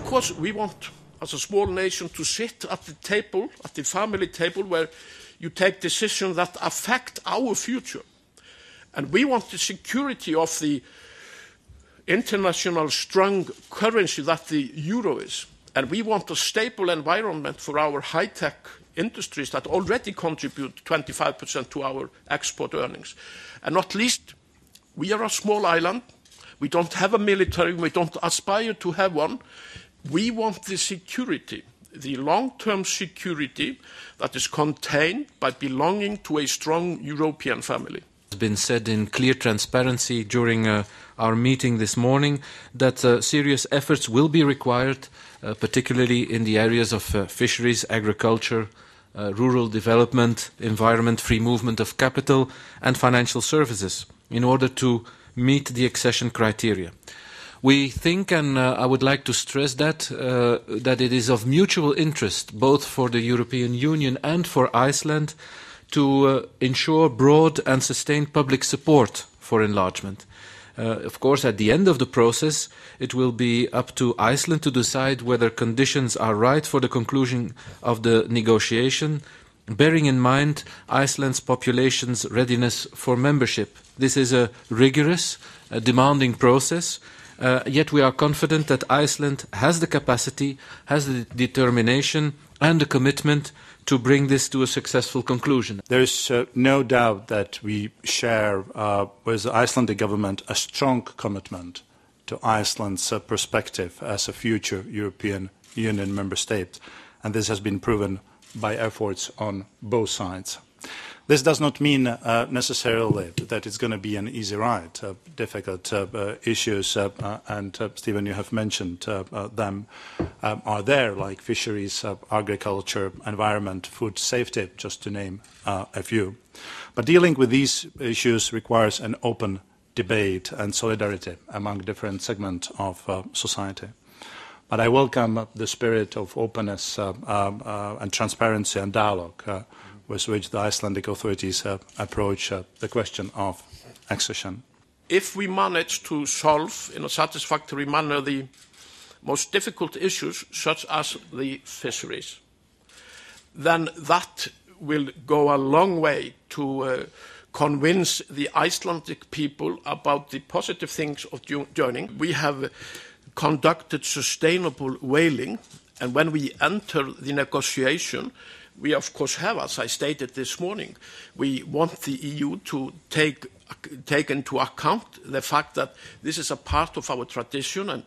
of course, we want, as a small nation, to sit at the table, at the family table, where you take decisions that affect our future. And we want the security of the international strong currency that the euro is. And we want a stable environment for our high-tech industries that already contribute 25% to our export earnings. And not least, we are a small island. We don't have a military. We don't aspire to have one. We want the security, the long-term security that is contained by belonging to a strong European family. It's been said in clear transparency during our meeting this morning that serious efforts will be required, particularly in the areas of fisheries, agriculture, rural development, environment, free movement of capital and financial services in order to meet the accession criteria. We think, and I would like to stress that, that it is of mutual interest, both for the European Union and for Iceland, to ensure broad and sustained public support for enlargement. Of course, at the end of the process, it will be up to Iceland to decide whether conditions are right for the conclusion of the negotiation, bearing in mind Iceland's population's readiness for membership. This is a rigorous, demanding process. Yet we are confident that Iceland has the capacity, has the determination and the commitment to bring this to a successful conclusion. There is no doubt that we share with the Icelandic government a strong commitment to Iceland's perspective as a future European Union member state, and this has been proven by efforts on both sides. This does not mean necessarily that it's going to be an easy ride, difficult issues, and Stephen, you have mentioned them, are there, like fisheries, agriculture, environment, food safety, just to name a few. But dealing with these issues requires an open debate and solidarity among different segments of society. But I welcome the spirit of openness and transparency and dialogue with which the Icelandic authorities approach the question of accession. If we manage to solve in a satisfactory manner the most difficult issues, such as the fisheries, then that will go a long way to convince the Icelandic people about the positive things of joining. We have conducted sustainable whaling, and when we enter the negotiation, we, of course, have, as I stated this morning, we want the EU to take into account the fact that this is a part of our tradition. And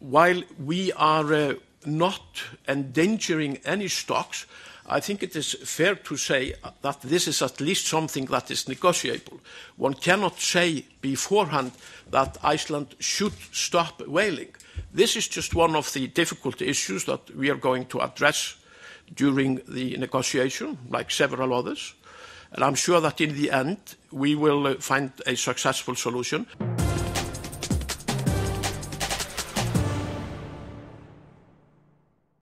while we are not endangering any stocks, I think it is fair to say that this is at least something that is negotiable. One cannot say beforehand that Iceland should stop whaling. This is just one of the difficult issues that we are going to address during the negotiation, like several others. And I'm sure that in the end, we will find a successful solution.